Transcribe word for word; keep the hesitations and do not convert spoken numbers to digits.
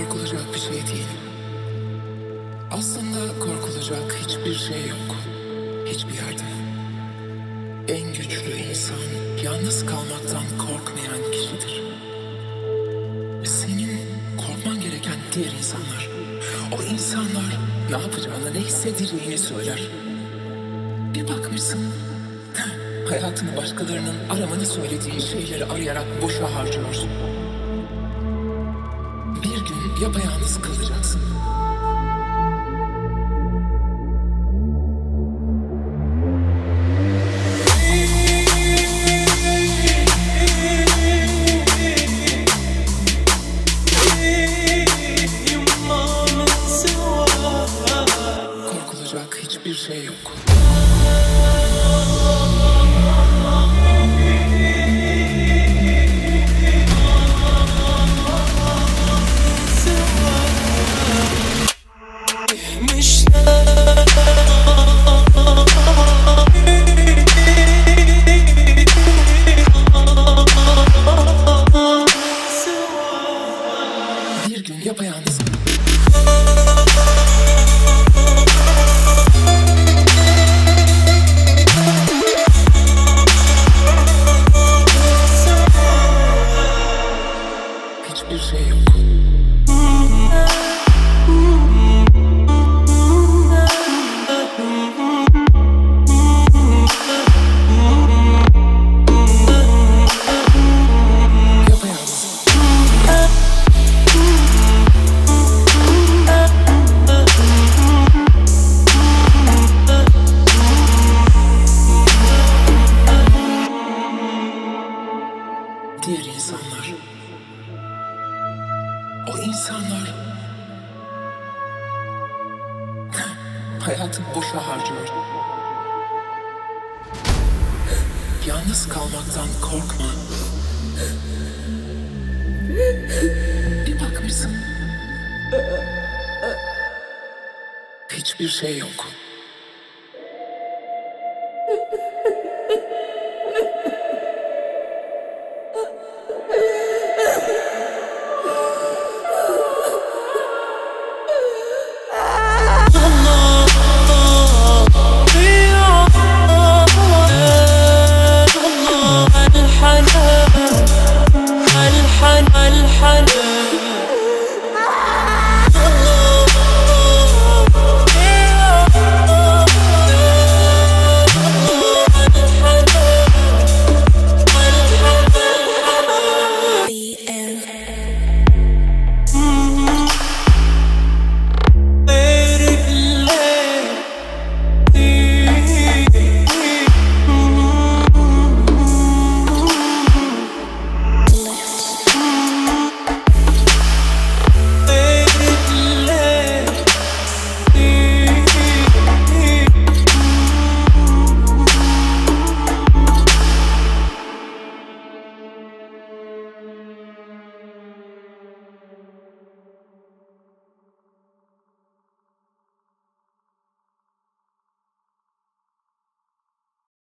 korkulacak bir şey değil. Aslında korkulacak hiçbir şey yok. Hiçbir yerde. En güçlü insan yalnız kalmaktan korkmayan kişidir. Senin korkman gereken diğer insanlar. O insanlar ne yapacağını, ne hissedeceğini söyler. Bir bakmışsın, hayatını başkalarının aramanı söylediği şeyleri arayarak boşa harcıyorsun. Bir gün yapayalnız kalacaksın. Korkulacak hiçbir şey yok. Bir gün yapayalnız. Hiçbir şey yok. Diğer insanlar, o insanlar hayatı boşa harcıyor. Yalnız kalmaktan korkma. Bir bakmışsın, hiçbir şey yok.